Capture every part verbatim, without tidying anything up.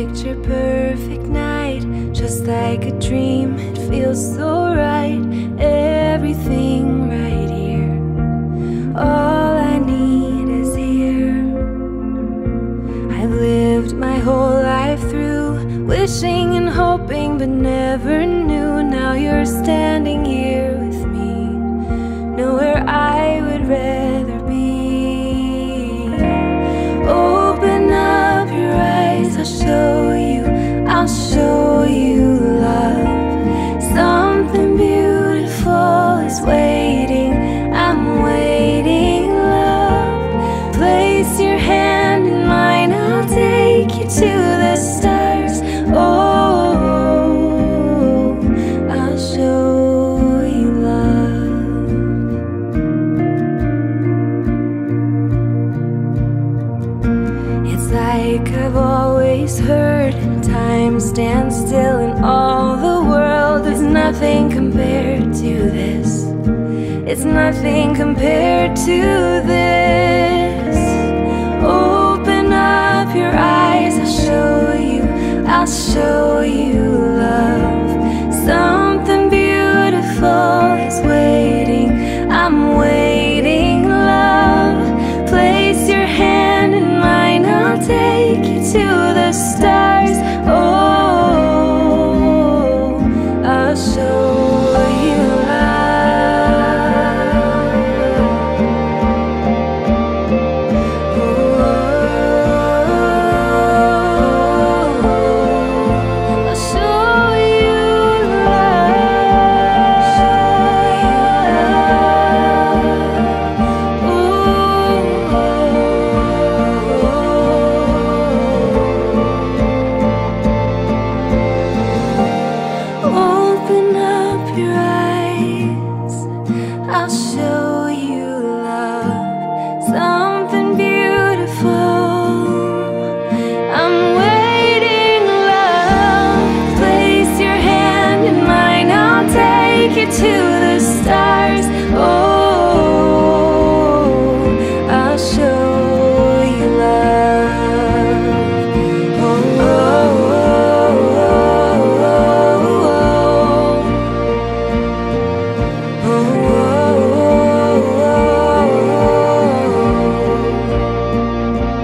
picture perfect night, just like a dream. It feels so right, everything right here. All I need is here. I've lived my whole life through, wishing and hoping, but never knew. Now you're standing here with me, nowhere I would rather be. Open up your eyes, I'll show you, I'll show you love. Something beautiful is waiting, I'm waiting, love. Place your hand in mine, I'll take you to the stars. Oh, I've always heard time stands still in all the world. There's nothing compared to this. It's nothing compared to this. Open up your eyes, I'll show you, I'll show you love. Something beautiful is waiting, I'm waiting, love. Place your hand in mine, I'll take to the stars. Oh, I'll show you love. Oh, I'll show you love. Oh, oh, oh. Open up your eyes, I'll show you love. Something beautiful, I'm waiting, love. Place your hand in mine, I'll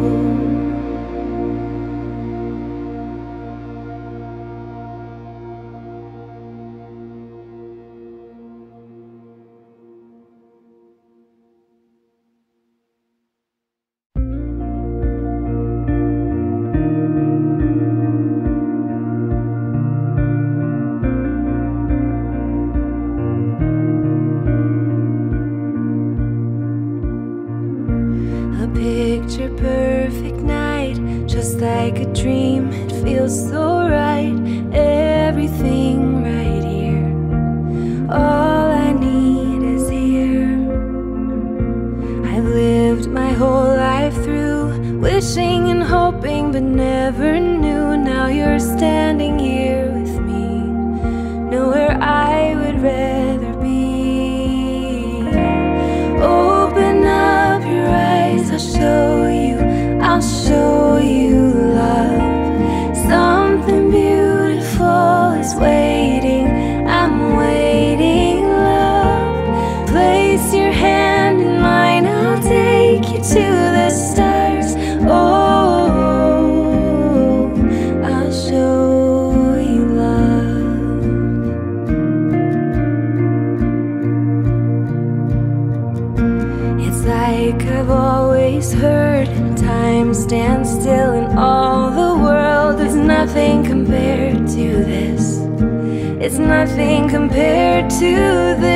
take you to the stars. Oh, I'll show you. Picture perfect night, just like a dream. It feels so right, everything right here. All I need is here. I've lived my whole life through, wishing and hoping, but never knew. Now you're standing here with me, nowhere I would rather be. Open up your eyes, I'll show you, I'll show you love. Something beautiful is waiting, I'm waiting, love. Place your hand in mine, I'll take you to the stars. Oh, I'll show you love. It's like I've always heard time stands still in all the world. There's nothing compared to this. It's nothing compared to this.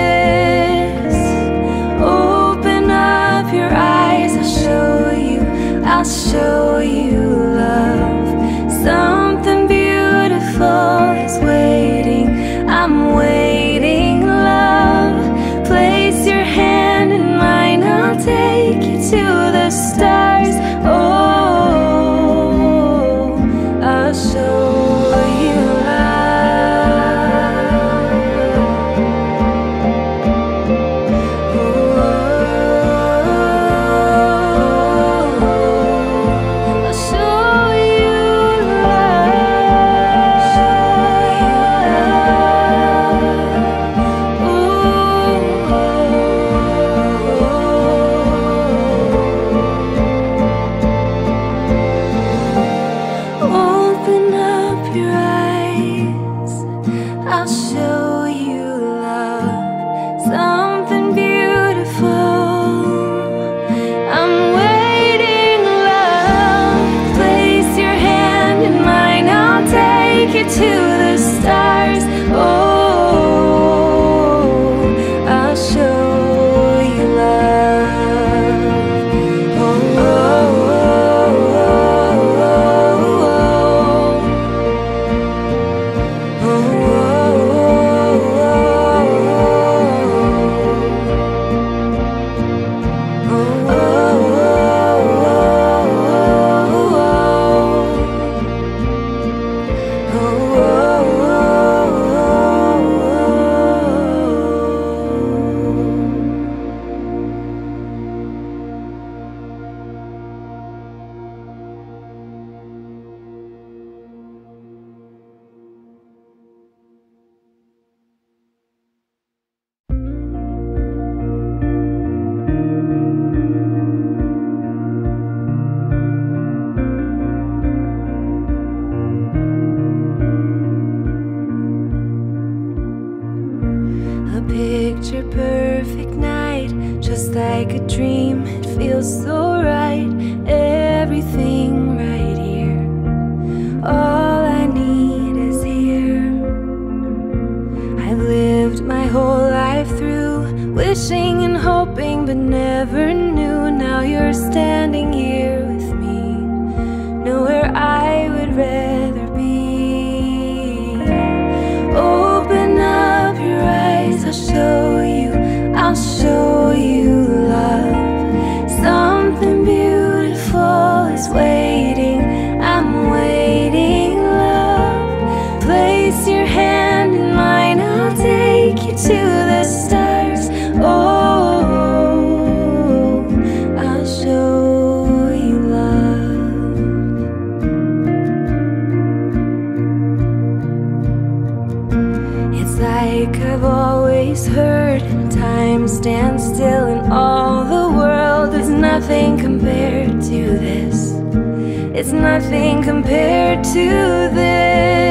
Open up your eyes, I'll show you, I'll show you love. Something beautiful is waiting, I'm waiting, love. Place your hand in mine, I'll take you to the stars. Oh, I'll show you. picture perfect night, just like a dream. It feels so right, everything right here. All I need is here. I've lived my whole life through, wishing and hoping, but never knew. Now you're standing here with me, nowhere I would rather be. Open up your eyes, I'll show you, I'll show you love. Something beautiful is waiting, I'm waiting, love. Place your hand in mine, I'll take you to the stars. Oh, like I've always heard, time stands still and all the world is nothing compared to this. It's nothing compared to this.